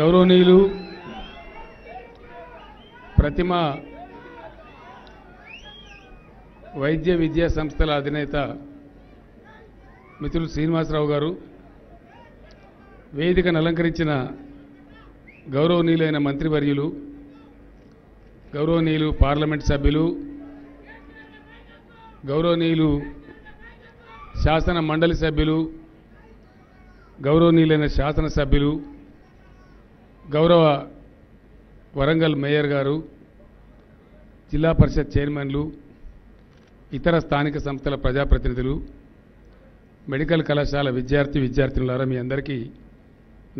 గౌరవనీయులు ప్రతిమ వైద్య విద్యా సంస్థల అధినేత మిత్రులు శ్రీనివాసరావు గారు, వేదికను అలంకరించిన గౌరవనీయులైన మంత్రివర్యులు, గౌరవనీయులు పార్లమెంట్ సభ్యులు, గౌరవనీయులు శాసన మండలి సభ్యులు, గౌరవనీయులైన శాసనసభ్యులు, గౌరవ వరంగల్ మేయర్ గారు, జిల్లా పరిషత్ చైర్మన్లు, ఇతర స్థానిక సంస్థల ప్రజాప్రతినిధులు, మెడికల్ కళాశాల విద్యార్థినులారా మీ అందరికీ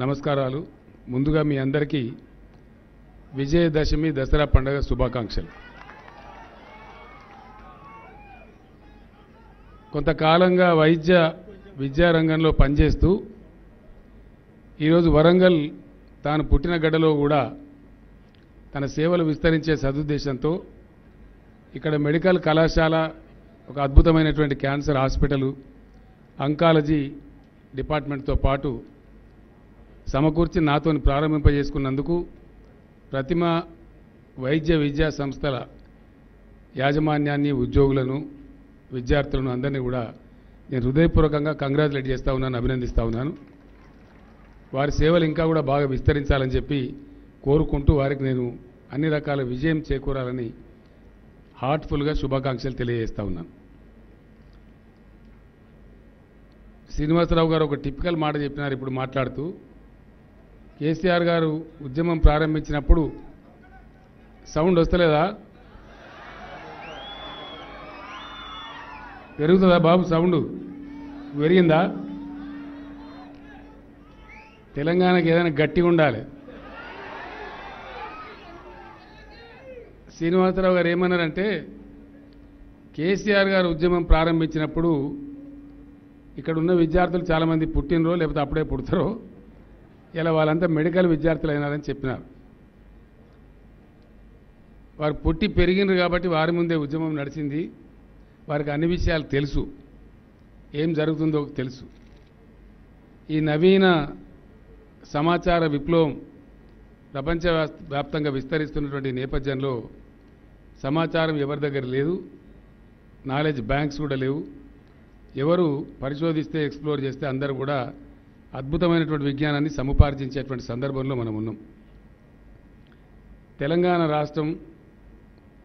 నమస్కారాలు. ముందుగా మీ అందరికీ విజయదశమి దసరా పండుగ శుభాకాంక్షలు. కొంతకాలంగా వైద్య విద్యారంగంలో పనిచేస్తూ ఈరోజు వరంగల్ తాను పుట్టిన గడ్డలో కూడా తన సేవలు విస్తరించే సదుద్దేశంతో ఇక్కడ మెడికల్ కళాశాల, ఒక అద్భుతమైనటువంటి క్యాన్సర్ హాస్పిటలు, అంకాలజీ డిపార్ట్మెంట్తో పాటు సమకూర్చి నాతో ప్రారంభింపజేసుకున్నందుకు ప్రతిమ వైద్య విద్యా సంస్థల యాజమాన్యాన్ని, ఉద్యోగులను, విద్యార్థులను అందరినీ కూడా నేను హృదయపూర్వకంగా కంగ్రాచులేట్ చేస్తూ ఉన్నాను, అభినందిస్తూ ఉన్నాను. వారి సేవలు ఇంకా కూడా బాగా విస్తరించాలని చెప్పి కోరుకుంటూ వారికి నేను అన్ని రకాల విజయం చేకూరాలని హార్ట్ఫుల్గా శుభాకాంక్షలు తెలియజేస్తూ ఉన్నాను. శ్రీనివాసరావు గారు ఒక టిపికల్ మాట చెప్పినారు ఇప్పుడు మాట్లాడుతూ. కేసీఆర్ గారు ఉద్యమం ప్రారంభించినప్పుడు సౌండ్ వస్తలేదా? పెరుగుతుందా బాబు? సౌండ్ పెరిగిందా? తెలంగాణకి ఏదైనా గట్టిగా ఉండాలి. శ్రీనివాసరావు గారు ఏమన్నారంటే, కేసీఆర్ గారు ఉద్యమం ప్రారంభించినప్పుడు ఇక్కడ ఉన్న విద్యార్థులు చాలామంది పుట్టినరో లేకపోతే అప్పుడే పుడతారో, ఇలా వాళ్ళంతా మెడికల్ విద్యార్థులు అయినారని చెప్పినారు. వారు పుట్టి పెరిగినారు కాబట్టి వారి ముందే ఉద్యమం నడిచింది. వారికి అన్ని విషయాలు తెలుసు, ఏం జరుగుతుందో తెలుసు. ఈ నవీన సమాచార విప్లవం ప్రపంచవ్యాప్తంగా విస్తరిస్తున్నటువంటి నేపథ్యంలో సమాచారం ఎవరి దగ్గర లేదు, నాలెడ్జ్ బ్యాంక్స్ కూడా లేవు. ఎవరు పరిశోధిస్తే, ఎక్స్ప్లోర్ చేస్తే అందరూ కూడా అద్భుతమైనటువంటి విజ్ఞానాన్ని సముపార్జించేటువంటి సందర్భంలో మనం ఉన్నాం. తెలంగాణ రాష్ట్రం,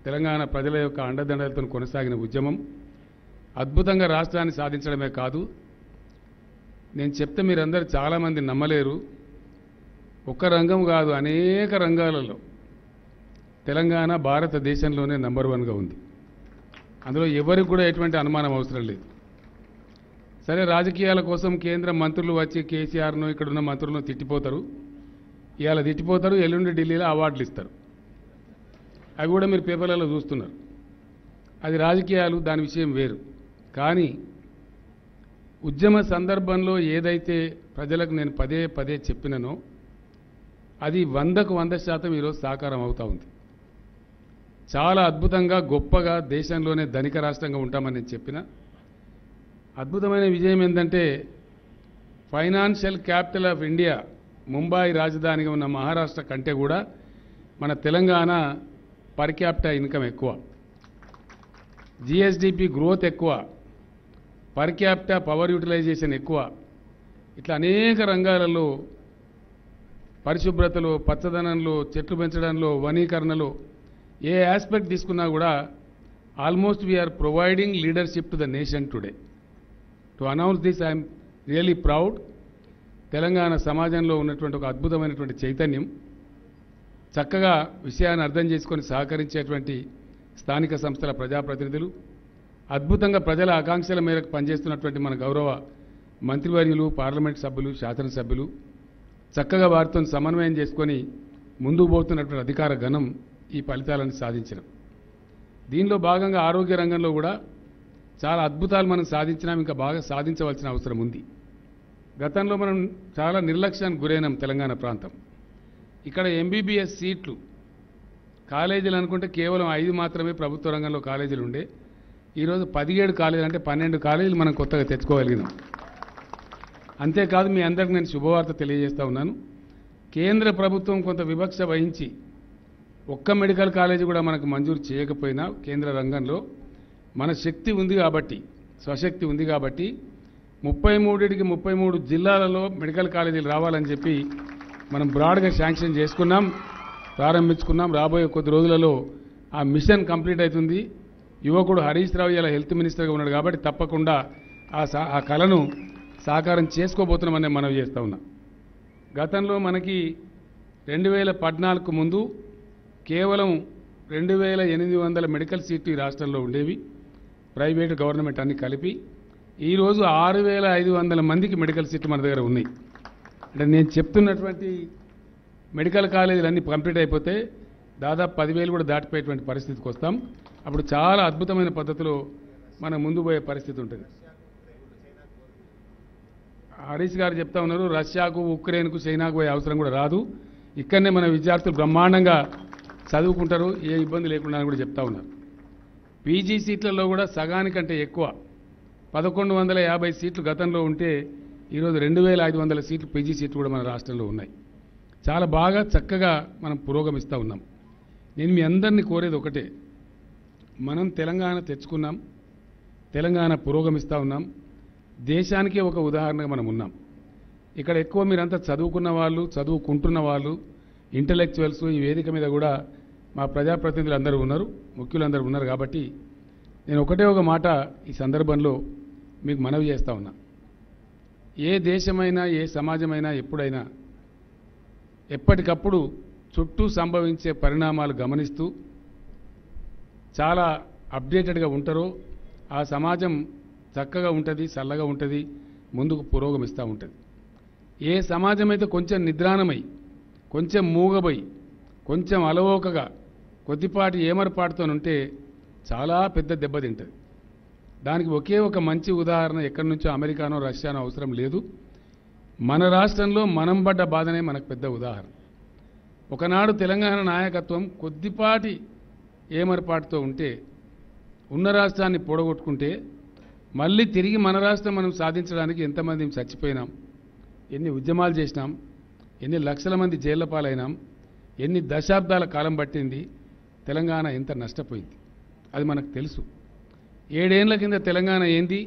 తెలంగాణ ప్రజల యొక్క అండదండలతో కొనసాగిన ఉద్యమం అద్భుతంగా రాష్ట్రాన్ని సాధించడమే కాదు, నేను చెప్తే మీరందరూ చాలామంది నమ్మలేరు, ఒక్క రంగం కాదు అనేక రంగాలలో తెలంగాణ భారతదేశంలోనే నంబర్ 1గా ఉంది. అందులో ఎవరికి కూడా ఎటువంటి అనుమానం అవసరం లేదు. సరే, రాజకీయాల కోసం కేంద్ర మంత్రులు వచ్చి కేసీఆర్ను, ఇక్కడున్న మంత్రులను తిట్టిపోతారు, ఇవాళ తిట్టిపోతారు, ఎల్లుండి ఢిల్లీలో అవార్డులు ఇస్తారు. అవి కూడా మీరు పేపర్లలో చూస్తున్నారు. అది రాజకీయాలు, దాని విషయం వేరు. కానీ ఉద్యమ సందర్భంలో ఏదైతే ప్రజలకు నేను పదే చెప్పిననో అది 100% ఈరోజు సాకారం అవుతూ ఉంది. చాలా అద్భుతంగా, గొప్పగా, దేశంలోనే ధనిక రాష్ట్రంగా ఉంటామని నేను చెప్పిన అద్భుతమైన విజయం ఏంటంటే, financial capital of India Mumbai రాజధానిగా ఉన్న మహారాష్ట్ర కంటే కూడా మన తెలంగాణ పర్ క్యాపిటల్ ఇన్కమ్ ఎక్కువ, జిఎస్డిపి గ్రోత్ ఎక్కువ, పర్ క్యాపిటల్ పవర్ యూటిలైజేషన్ ఎక్కువ. ఇట్లా అనేక రంగాలలో పరిశుభ్రతలో, పచ్చదనంలో, చెట్లు పెంచడంలో, వనీకరణలో ఏ ఆస్పెక్ట్ తీసుకున్నా కూడా almost we're providing leadership to the nation today. To announce this I'm really proud. Telangana సమాజంలో ఉన్నటువంటి ఒక అద్భుతమైనటువంటి చైతన్యం, చక్కగా విషయాన్ని అర్థం చేసుకొని సహకరించేటువంటి స్థానిక సంస్థల ప్రజాప్రతినిధులు, అద్భుతంగా ప్రజల ఆకాంక్షల మేరకు పనిచేస్తున్నటువంటి మన గౌరవ మంత్రివర్యులు, పార్లమెంట్ సభ్యులు, శాసనసభ్యులు చక్కగా వారితో సమన్వయం చేసుకొని ముందుకు పోతున్నటువంటి అధికార గణం ఈ ఫలితాలను సాధించడం. దీనిలో భాగంగా ఆరోగ్య రంగంలో కూడా చాలా అద్భుతాలు మనం సాధించినాం, ఇంకా బాగా సాధించవలసిన అవసరం ఉంది. గతంలో మనం చాలా నిర్లక్ష్యానికి గురైనాం. తెలంగాణ ప్రాంతం ఇక్కడ ఎంబీబీఎస్ సీట్లు కాలేజీలు అనుకుంటే కేవలం 5 మాత్రమే ప్రభుత్వ రంగంలో కాలేజీలు ఉండే, ఈరోజు 17 కాలేజీలు, అంటే 12 కాలేజీలు మనం కొత్తగా తెచ్చుకోగలిగినాం. అంతేకాదు, మీ అందరికి నేను శుభవార్త తెలియజేస్తూ ఉన్నాను. కేంద్ర ప్రభుత్వం కొంత వివక్ష వహించి ఒక్క మెడికల్ కాలేజీ కూడా మనకు మంజూరు చేయకపోయినా కేంద్ర రంగంలో మన శక్తి ఉంది కాబట్టి స్వశక్తి ఉంది కాబట్టి 33 జిల్లాలలో మెడికల్ కాలేజీలు రావాలని చెప్పి మనం బ్రాడ్గా శాంక్షన్ చేసుకున్నాం ప్రారంభించుకున్నాం రాబోయే కొద్ది రోజులలో ఆ మిషన్ కంప్లీట్ అవుతుంది యువకుడు హరీష్ రావు ఇలా హెల్త్ మినిస్టర్గా ఉన్నాడు కాబట్టి తప్పకుండా ఆ కళను సాకారం చేసుకోబోతున్నామని మనవి చేస్తా ఉన్నాం గతంలో మనకి 2014 ముందు కేవలం 2800 మెడికల్ సీట్లు ఈ రాష్ట్రంలో ఉండేవి ప్రైవేట్ గవర్నమెంట్ అన్ని కలిపి ఈరోజు 6500 మందికి మెడికల్ సీట్లు మన దగ్గర ఉన్నాయి అంటే నేను చెప్తున్నటువంటి మెడికల్ కాలేజీలు అన్నీ కంప్లీట్ అయిపోతే దాదాపు 10,000 కూడా దాటిపోయేటువంటి పరిస్థితికి వస్తాం అప్పుడు చాలా అద్భుతమైన పద్ధతిలో మనం ముందు పోయే పరిస్థితి ఉంటుంది హరీష్ గారు చెప్తా ఉన్నారు రష్యాకు ఉక్రెయిన్కు చైనాకు పోయే అవసరం కూడా రాదు ఇక్కడనే మన విద్యార్థులు బ్రహ్మాండంగా చదువుకుంటారు ఏ ఇబ్బంది లేకుండా అని కూడా చెప్తా ఉన్నారు పీజీ సీట్లలో కూడా సగానికంటే ఎక్కువ 1150 సీట్లు గతంలో ఉంటే ఈరోజు 2500 సీట్లు పీజీ సీట్లు కూడా మన రాష్ట్రంలో ఉన్నాయి చాలా బాగా చక్కగా మనం పురోగమిస్తూ ఉన్నాం నేను మీ అందరినీ కోరేది ఒకటే మనం తెలంగాణ తెచ్చుకున్నాం తెలంగాణ పురోగమిస్తూ ఉన్నాం దేశానికే ఒక ఉదాహరణగా మనం ఉన్నాం ఇక్కడ ఎక్కువ మీరంతా చదువుకున్న వాళ్ళు చదువుకుంటున్న వాళ్ళు ఇంటలెక్చువల్స్ ఈ వేదిక మీద కూడా మా ప్రజాప్రతినిధులు అందరూ ఉన్నారు ముఖ్యులందరూ ఉన్నారు కాబట్టి నేను ఒకటే ఒక మాట ఈ సందర్భంలో మీకు మనవి చేస్తూ ఉన్నా ఏ దేశమైనా ఏ సమాజమైనా ఎప్పుడైనా ఎప్పటికప్పుడు చుట్టూ సంభవించే పరిణామాలు గమనిస్తూ చాలా అప్డేటెడ్గా ఉంటారో ఆ సమాజం చక్కగా ఉంటుంది చల్లగా ఉంటుంది ముందుకు పురోగమిస్తూ ఉంటుంది ఏ సమాజం అయితే కొంచెం నిద్రాణమై కొంచెం మూగబై కొంచెం అలవోకగా కొద్దిపాటి ఏమరపాటుతోనుంటే చాలా పెద్ద దెబ్బతింటుంది దానికి ఒకే ఒక మంచి ఉదాహరణ ఎక్కడి నుంచో అమెరికానో రష్యానో అవసరం లేదు మన రాష్ట్రంలో మనం పడ్డ బాధనే మనకు పెద్ద ఉదాహరణ ఒకనాడు తెలంగాణ నాయకత్వం కొద్దిపాటి ఏమరపాటుతో ఉంటే ఉన్న రాష్ట్రాన్ని పొడగొట్టుకుంటే మళ్ళీ తిరిగి మన రాష్ట్రం మనం సాధించడానికి ఎంతమంది చచ్చిపోయినాం ఎన్ని ఉద్యమాలు చేసినాం ఎన్ని లక్షల మంది జైళ్ల పాలైనాం ఎన్ని దశాబ్దాల కాలం పట్టింది తెలంగాణ ఎంత నష్టపోయింది అది మనకు తెలుసు 7 ఏళ్ల కింద తెలంగాణ ఏంది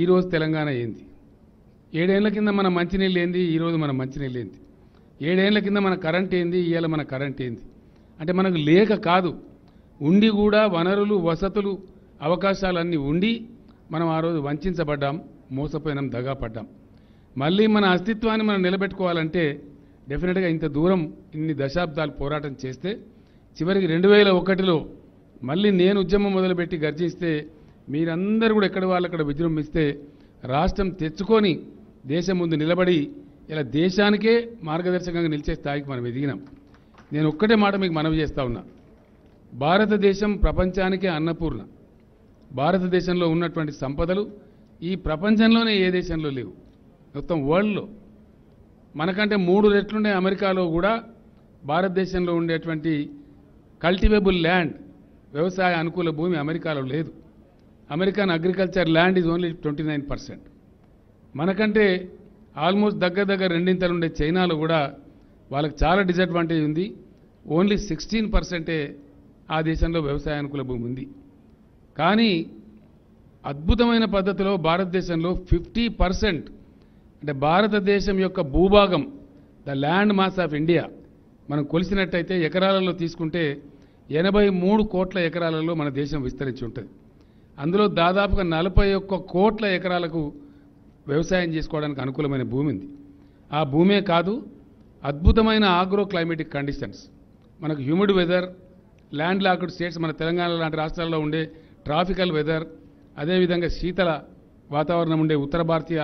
ఈరోజు తెలంగాణ ఏంది 7 ఏళ్ల కింద మన మంచినీళ్ళు ఏంది ఈరోజు మన మంచినీళ్ళు ఏంది 7 ఏళ్ల కింద మన కరెంట్ ఏంది ఇవాళ మన కరెంట్ ఏంది అంటే మనకు లేక కాదు ఉండి కూడా వనరులు వసతులు అవకాశాలన్నీ ఉండి మనం ఆ రోజు వంచబడ్డాం మోసపోయినాం దగాపడ్డాం మళ్ళీ మన అస్తిత్వాన్ని మనం నిలబెట్టుకోవాలంటే డెఫినెట్గా ఇంత దూరం ఇన్ని దశాబ్దాలు పోరాటం చేస్తే చివరికి 2001లో మళ్ళీ నేను ఉద్యమం మొదలుపెట్టి గర్జిస్తే మీరందరూ కూడా ఎక్కడ వాళ్ళు అక్కడ విజృంభిస్తే రాష్ట్రం తెచ్చుకొని దేశం ముందు నిలబడి ఇలా దేశానికే మార్గదర్శకంగా నిలిచే స్థాయికి మనం ఎదిగినాం నేను ఒక్కటే మాట మీకు మనవి చేస్తా ఉన్నా భారతదేశం ప్రపంచానికే అన్నపూర్ణ భారతదేశంలో ఉన్నటువంటి సంపదలు ఈ ప్రపంచంలోనే ఏ దేశంలో లేవు మొత్తం వరల్డ్లో మనకంటే 3 రెట్లుండే అమెరికాలో కూడా భారతదేశంలో ఉండేటువంటి కల్టివేబుల్ ల్యాండ్ వ్యవసాయ అనుకూల భూమి అమెరికాలో లేదు American agriculture land is only 29%. మనకంటే ఆల్మోస్ట్ దగ్గర 2 ఉండే చైనాలో కూడా వాళ్ళకి చాలా డిసడ్వాంటేజ్ ఉంది ఓన్లీ 16% ఆ దేశంలో వ్యవసాయ అనుకూల భూమి ఉంది కానీ అద్భుతమైన పద్ధతిలో భారతదేశంలో 50% అంటే భారతదేశం యొక్క భూభాగం the land mass of India మనం కొలిసినట్టయితే ఎకరాలలో తీసుకుంటే 83 కోట్ల ఎకరాలలో మన దేశం విస్తరించి ఉంటుంది అందులో దాదాపుగా 41 కోట్ల ఎకరాలకు వ్యవసాయం చేసుకోవడానికి అనుకూలమైన భూమి ఉంది ఆ భూమే కాదు అద్భుతమైన ఆగ్రో క్లైమేటిక్ కండిషన్స్ మనకు humid weather land locked states మన తెలంగాణ లాంటి రాష్ట్రాల్లో ఉండే ట్రాఫికల్ వెదర్ అదేవిధంగా శీతల వాతావరణం ఉండే ఉత్తర భారతీయ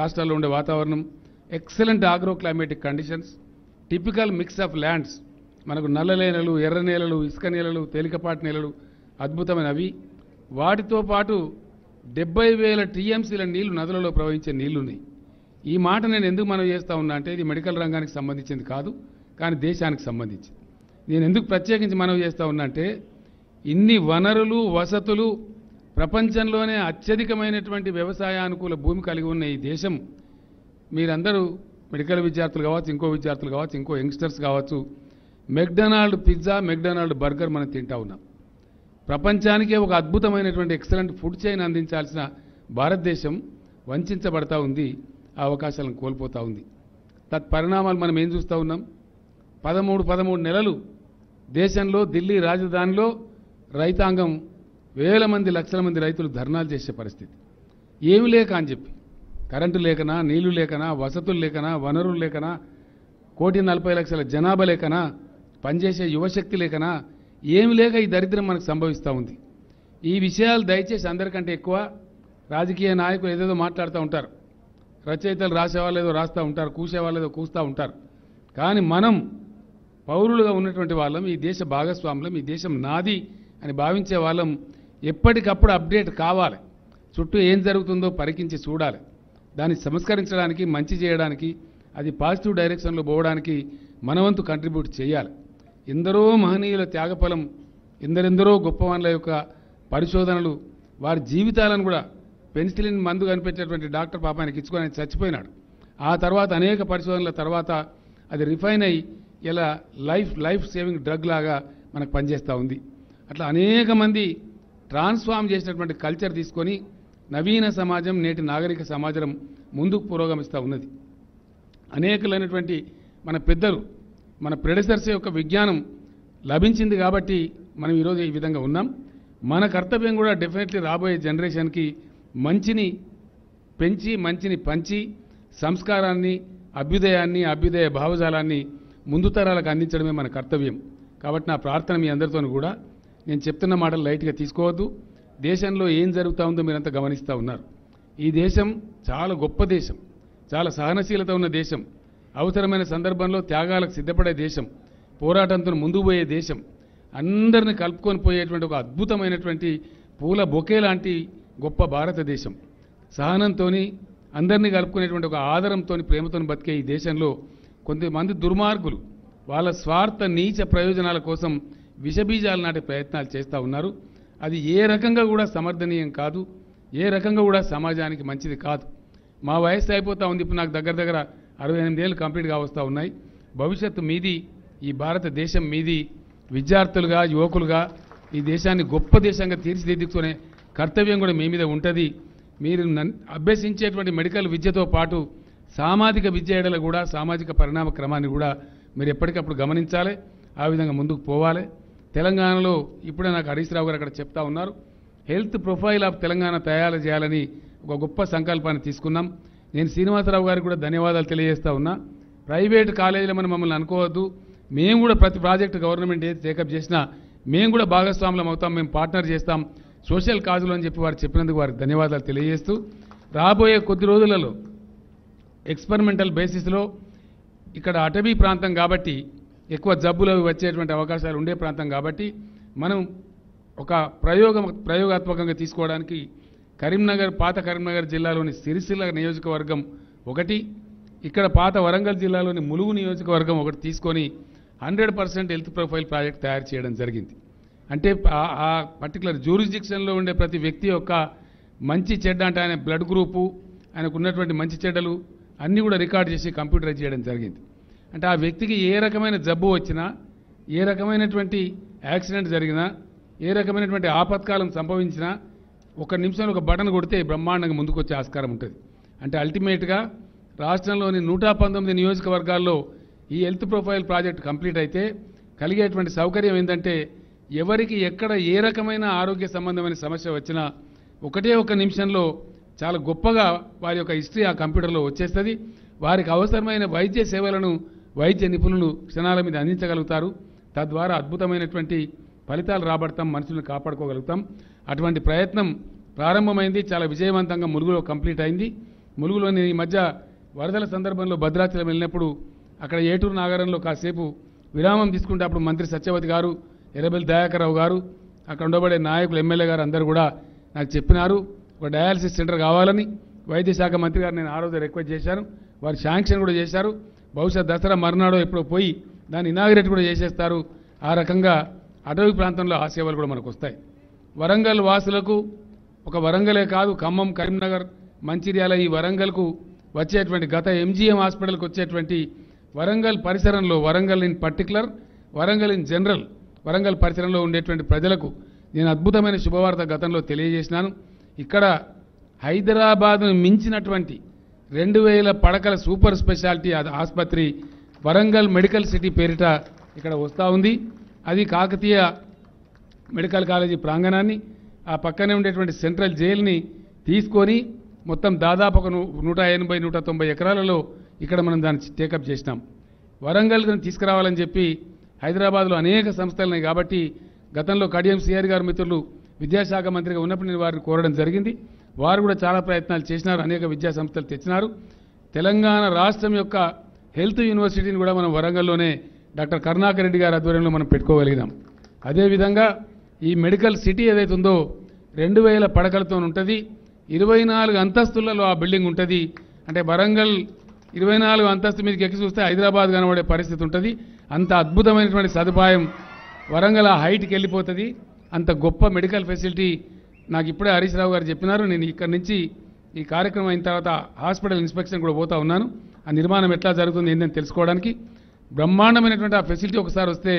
రాష్ట్రాల్లో ఉండే వాతావరణం excellent agro climatic conditions typical mix of lands మనకు నల్ల నేలలు ఎర్ర నేలలు ఇసుక నేలలు తేలికపాటి నేలలు అద్భుతమైన అవి వాటితో పాటు 70,000 TMCల నీళ్లు నదులలో ప్రవహించే నీళ్లున్నాయి ఈ మాట నేను ఎందుకు మనం చేస్తూ ఉన్నా అంటే ఇది మెడికల్ రంగానికి సంబంధించింది కాదు కానీ దేశానికి సంబంధించింది నేను ఎందుకు ప్రత్యేకించి మనం చేస్తూ ఉన్నా అంటే ఇన్ని వనరులు వసతులు ప్రపంచంలోనే అత్యధికమైనటువంటి వ్యవసాయ అనుకూల భూమి కలిగి ఉన్న ఈ దేశం మీరందరూ మెడికల్ విద్యార్థులు కావచ్చు, ఇంకో విద్యార్థులు కావచ్చు, ఇంకో యంగ్స్టర్స్ కావచ్చు, మెక్డొనాల్డ్ పిజ్జా, మెక్డొనాల్డ్ బర్గర్ మనం తింటా ఉన్నాం. ప్రపంచానికే ఒక అద్భుతమైనటువంటి ఎక్సలెంట్ ఫుడ్ చైన్ అందించాల్సిన భారతదేశం వంచబడతా ఉంది, ఆ అవకాశాలను కోల్పోతూ ఉంది. తత్పరిణామాలు మనం ఏం చూస్తూ ఉన్నాం? 13 నెలలు దేశంలో ఢిల్లీ రాజధానిలో రైతాంగం వేల మంది, లక్షల మంది రైతులు ధర్నాలు చేసే పరిస్థితి. ఏమి లేక అని చెప్పి, కరెంటు లేకనా, నీళ్లు లేకనా, వసతులు లేకనా, వనరులు లేకనా, 1,40,00,000 జనాభా లేకనా, పనిచేసే యువశక్తి లేకనా, ఏమి లేక ఈ దరిద్రం మనకు సంభవిస్తూ ఉంది. ఈ విషయాలు దయచేసి అందరికంటే ఎక్కువ రాజకీయ నాయకులు ఏదేదో మాట్లాడుతూ ఉంటారు, రచయితలు రాసేవాళ్ళు ఏదో రాస్తూ ఉంటారు, కూసేవాళ్ళు ఏదో కూస్తూ ఉంటారు. కానీ మనం పౌరులుగా ఉన్నటువంటి వాళ్ళం, ఈ దేశ భాగస్వాములం, ఈ దేశం నాది అని భావించే వాళ్ళం ఎప్పటికప్పుడు అప్డేట్ కావాలి. చుట్టూ ఏం జరుగుతుందో పరికించి చూడాలి. దాన్ని సంస్కరించడానికి, మంచి చేయడానికి, అది పాజిటివ్ డైరెక్షన్లో పోవడానికి మనవంతు కంట్రిబ్యూట్ చేయాలి. ఎందరో మహనీయుల త్యాగఫలం, ఎందరెందరో గొప్పవాళ్ళ యొక్క పరిశోధనలు, వారి జీవితాలను కూడా పెన్సిలిన్ మందు కనిపెట్టినటువంటి డాక్టర్ పాప ఆయనకి ఇచ్చుకొని చచ్చిపోయినాడు. ఆ తర్వాత అనేక పరిశోధనల తర్వాత అది రిఫైన్ అయ్యి ఇలా లైఫ్ సేవింగ్ డ్రగ్ లాగా మనకు పనిచేస్తూ ఉంది. అట్లా అనేక మంది ట్రాన్స్ఫార్మ్ చేసినటువంటి కల్చర్ తీసుకొని నవీన సమాజం, నేటి నాగరిక సమాజం ముందుకు పురోగమిస్తూ ఉన్నది. అనేకలైనటువంటి మన పెద్దలు, మన ప్రెడెసర్స్ యొక్క విజ్ఞానం లభించింది కాబట్టి మనం ఈరోజు ఈ విధంగా ఉన్నాం. మన కర్తవ్యం కూడా డెఫినెట్లీ రాబోయే జనరేషన్కి మంచిని పెంచి, మంచిని పంచి, సంస్కారాన్ని, అభ్యుదయ భావజాలాన్ని ముందు తరాలకు అందించడమే మన కర్తవ్యం. కాబట్టి నా ప్రార్థన మీ అందరితోనూ కూడా, నేను చెప్తున్న మాటలు లైట్గా తీసుకోవద్దు. దేశంలో ఏం జరుగుతూ ఉందో మీరంతా గమనిస్తూ ఉన్నారు. ఈ దేశం చాలా గొప్ప దేశం, చాలా సహనశీలత ఉన్న దేశం, అవసరమైన సందర్భంలో త్యాగాలకు సిద్ధపడే దేశం, పోరాటంతో ముందుకు పోయే దేశం, అందరిని కలుపుకొని పోయేటువంటి ఒక అద్భుతమైనటువంటి పూల బొకే లాంటి గొప్ప భారతదేశం, సహనంతో అందరినీ కలుపుకునేటువంటి ఒక ఆదరంతో, ప్రేమతో బతికే ఈ దేశంలో కొంతమంది దుర్మార్గులు వాళ్ళ స్వార్థ నీచ ప్రయోజనాల కోసం విషబీజాలు నాటే ప్రయత్నాలు చేస్తూ ఉన్నారు. అది ఏ రకంగా కూడా సమర్థనీయం కాదు, ఏ రకంగా కూడా సమాజానికి మంచిది కాదు. మా వయస్సు అయిపోతూ ఉంది, ఇప్పుడు నాకు దగ్గర 68 ఏళ్ళు కంప్లీట్ కావస్తూ ఉన్నాయి. భవిష్యత్తు మీది, ఈ భారతదేశం మీది. విద్యార్థులుగా, యువకులుగా ఈ దేశాన్ని గొప్ప దేశంగా తీర్చిదిద్దుకునే కర్తవ్యం కూడా మీ మీద ఉంటుంది. మీరు అభ్యసించేటువంటి మెడికల్ విద్యతో పాటు సామాజిక విద్య ఏడల కూడా, సామాజిక పరిణామ క్రమాన్ని కూడా మీరు ఎప్పటికప్పుడు గమనించాలి, ఆ విధంగా ముందుకు పోవాలి. తెలంగాణలో ఇప్పుడే నాకు హరీష్ రావు గారు అక్కడ చెప్తా ఉన్నారు, హెల్త్ ప్రొఫైల్ ఆఫ్ తెలంగాణ తయారు చేయాలని ఒక గొప్ప సంకల్పాన్ని తీసుకున్నాం. నేను శ్రీనివాసరావు గారికి కూడా ధన్యవాదాలు తెలియజేస్తూ ఉన్నా. ప్రైవేటు కాలేజీలో మనం మమ్మల్ని అనుకోవద్దు, మేము కూడా ప్రతి ప్రాజెక్టు గవర్నమెంట్ ఏది టేకప్ చేసినా మేము కూడా భాగస్వాములం అవుతాం, మేము పార్ట్నర్ చేస్తాం సోషల్ కాజులు అని చెప్పి వారు చెప్పినందుకు వారికి ధన్యవాదాలు తెలియజేస్తూ, రాబోయే కొద్ది రోజులలో ఎక్స్పెరిమెంటల్ బేసిస్లో ఇక్కడ అటవీ ప్రాంతం కాబట్టి ఎక్కువ జబ్బులు అవి వచ్చేటువంటి అవకాశాలు ఉండే ప్రాంతం కాబట్టి మనం ఒక ప్రయోగాత్మకంగా తీసుకోవడానికి పాత కరీంనగర్ జిల్లాలోని సిరిసిల్ల నియోజకవర్గం ఒకటి, ఇక్కడ పాత వరంగల్ జిల్లాలోని ములుగు నియోజకవర్గం ఒకటి తీసుకొని 100% హెల్త్ ప్రొఫైల్ ప్రాజెక్ట్ తయారు చేయడం జరిగింది. అంటే ఆ పర్టికులర్ జ్యూరిస్డిక్షన్లో ఉండే ప్రతి వ్యక్తి యొక్క మంచి చెడ్డ, అంటే ఆయన బ్లడ్ గ్రూపు, ఆయనకు ఉన్నటువంటి మంచి చెడ్డలు అన్నీ కూడా రికార్డ్ చేసి కంప్యూటరైజ్ చేయడం జరిగింది. అంటే ఆ వ్యక్తికి ఏ రకమైన జబ్బు వచ్చినా, ఏ రకమైనటువంటి యాక్సిడెంట్ జరిగినా, ఏ రకమైనటువంటి ఆపత్కాలం సంభవించినా 1 నిమిషంలో ఒక బటన్ కొడితే బ్రహ్మాండంగా ముందుకు వచ్చే ఆస్కారం ఉంటుంది. అంటే అల్టిమేట్గా రాష్ట్రంలోని 119 నియోజకవర్గాల్లో ఈ హెల్త్ ప్రొఫైల్ ప్రాజెక్ట్ కంప్లీట్ అయితే కలిగేటువంటి సౌకర్యం ఏంటంటే, ఎవరికి ఎక్కడ ఏ రకమైన ఆరోగ్య సంబంధమైన సమస్య వచ్చినా 1 నిమిషంలో చాలా గొప్పగా వారి యొక్క హిస్టరీ ఆ కంప్యూటర్లో వచ్చేస్తుంది. వారికి అవసరమైన వైద్య సేవలను వైద్య నిపుణులు క్షణాల మీద అందించగలుగుతారు. తద్వారా అద్భుతమైనటువంటి ఫలితాలు రాబడతాం, మనుషులను కాపాడుకోగలుగుతాం. అటువంటి ప్రయత్నం ప్రారంభమైంది, చాలా విజయవంతంగా ములుగులో కంప్లీట్ అయింది. ములుగులోని ఈ మధ్య వరదల సందర్భంలో భద్రాచలం వెళ్ళినప్పుడు అక్కడ ఏటూరు నాగారంలో కాసేపు విరామం తీసుకుంటే అప్పుడు మంత్రి సత్యవతి గారు, ఎర్రబెల్లి దయాకర్రావు గారు, అక్కడ ఉండబడే నాయకులు, ఎమ్మెల్యే గారు అందరూ కూడా నాకు చెప్పినారు ఒక డయాలసిస్ సెంటర్ కావాలని. వైద్య శాఖ మంత్రి గారు నేను ఆ రోజు రిక్వెస్ట్ చేశాను, వారు శాంక్షన్ కూడా చేశారు. బహుశా దసరా మర్నాడో ఎప్పుడో పోయి దాన్ని ఇనాగరేట్ కూడా చేసేస్తారు. ఆ రకంగా అటవీ ప్రాంతంలో ఆ సేవలు కూడా మనకు వస్తాయి. వరంగల్ వాసులకు, ఒక వరంగలే కాదు, ఖమ్మం, కరీంనగర్, మంచిర్యాల, ఈ వరంగల్కు వచ్చేటువంటి గత ఎంజీఎం హాస్పిటల్కి వచ్చేటువంటి వరంగల్ పరిసరంలో Warangal in particular Warangal in general Warangal పరిసరంలో ఉండేటువంటి ప్రజలకు నేను అద్భుతమైన శుభవార్త గతంలో తెలియజేసినాను. ఇక్కడ హైదరాబాద్ను మించినటువంటి 2000 పడకల సూపర్ స్పెషాలిటీ ఆసుపత్రి వరంగల్ మెడికల్ సిటీ పేరిట ఇక్కడ వస్తూ ఉంది. అది కాకతీయ మెడికల్ కాలేజీ ప్రాంగణాన్ని ఆ పక్కనే ఉండేటువంటి సెంట్రల్ జైల్ని తీసుకొని మొత్తం దాదాపు ఒక 180-190 ఎకరాలలో ఇక్కడ మనం దాన్ని టేకప్ చేసినాం. వరంగల్ని తీసుకురావాలని చెప్పి హైదరాబాద్లో అనేక సంస్థలున్నాయి కాబట్టి గతంలో కడియం సిఆర్ గారు మిత్రులు విద్యాశాఖ మంత్రిగా ఉన్నప్పుడు నేను వారిని కోరడం జరిగింది. వారు కూడా చాలా ప్రయత్నాలు చేసినారు, అనేక విద్యా సంస్థలు తెచ్చినారు. తెలంగాణ రాష్ట్రం యొక్క హెల్త్ యూనివర్సిటీని కూడా మనం వరంగల్లోనే డాక్టర్ కరుణాకర్ రెడ్డి గారి ఆధ్వర్యంలో మనం పెట్టుకోగలిగినాం. అదేవిధంగా ఈ మెడికల్ సిటీ ఏదైతే ఉందో 2000 పడకలతో ఉంటుంది. 24 అంతస్తులలో ఆ బిల్డింగ్ ఉంటుంది. అంటే వరంగల్ 24 అంతస్తు మీదకి ఎక్కి చూస్తే హైదరాబాద్ కనబడే పరిస్థితి ఉంటుంది. అంత అద్భుతమైనటువంటి సదుపాయం వరంగల్ ఆ హైట్కి వెళ్ళిపోతుంది. అంత గొప్ప మెడికల్ ఫెసిలిటీ నాకు ఇప్పుడే హరీష్ రావు గారు చెప్పినారు. నేను ఇక్కడి నుంచి ఈ కార్యక్రమం అయిన తర్వాత హాస్పిటల్ ఇన్స్పెక్షన్ కూడా పోతా ఉన్నాను. ఆ నిర్మాణం ఎట్లా జరుగుతుంది ఏంటని తెలుసుకోవడానికి. బ్రహ్మాండమైనటువంటి ఆ ఫెసిలిటీ ఒకసారి వస్తే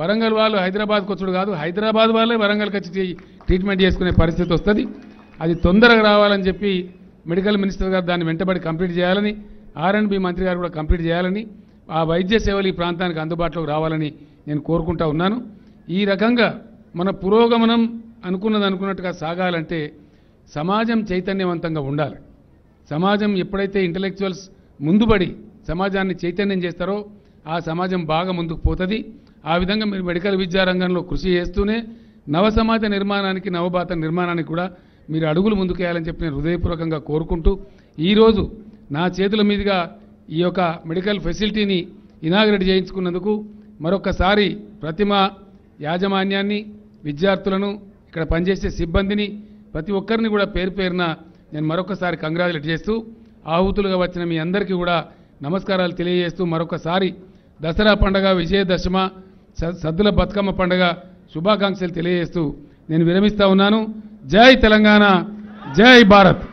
వరంగల్ వాళ్ళు హైదరాబాద్కి వచ్చుడు కాదు, హైదరాబాద్ వాళ్ళే వరంగల్కి వచ్చి ట్రీట్మెంట్ చేసుకునే పరిస్థితి వస్తుంది. అది తొందరగా రావాలని చెప్పి మెడికల్ మినిస్టర్ గారు దాన్ని వెంటబడి కంప్లీట్ చేయాలని, R&B మంత్రి గారు కూడా కంప్లీట్ చేయాలని, ఆ వైద్య సేవలు ఈ ప్రాంతానికి అందుబాటులోకి రావాలని నేను కోరుకుంటా ఉన్నాను. ఈ రకంగా మన పురోగమనం అనుకున్నట్టుగా సాగాలంటే సమాజం చైతన్యవంతంగా ఉండాలి. సమాజం ఎప్పుడైతే ఇంటలెక్చువల్స్ ముందుపడి సమాజాన్ని చైతన్యం చేస్తారో ఆ సమాజం బాగా ముందుకు పోతుంది. ఆ విధంగా మీరు మెడికల్ విద్యారంగంలో కృషి చేస్తూనే నవ సమాజ నిర్మాణానికి, నవభారత నిర్మాణానికి కూడా మీరు అడుగులు ముందుకేయాలని చెప్పి నేను హృదయపూర్వకంగా కోరుకుంటూ ఈరోజు నా చేతుల మీదుగా ఈ యొక్క మెడికల్ ఫెసిలిటీని ఇనాగ్రేట్ చేయించుకున్నందుకు మరొకసారి ప్రతిమ యాజమాన్యాన్ని, విద్యార్థులను, ఇక్కడ పనిచేసే సిబ్బందిని, ప్రతి ఒక్కరిని కూడా పేరు పేరున నేను మరొకసారి కంగ్రాచులేట్ చేస్తూ ఆహుతులుగా వచ్చిన మీ అందరికీ కూడా నమస్కారాలు తెలియజేస్తూ మరొకసారి దసరా పండుగ, విజయదశమ, సద్దుల బతుకమ్మ పండుగ శుభాకాంక్షలు తెలియజేస్తూ నేను విరమిస్తూ ఉన్నాను. జై తెలంగాణ, జై భారత్.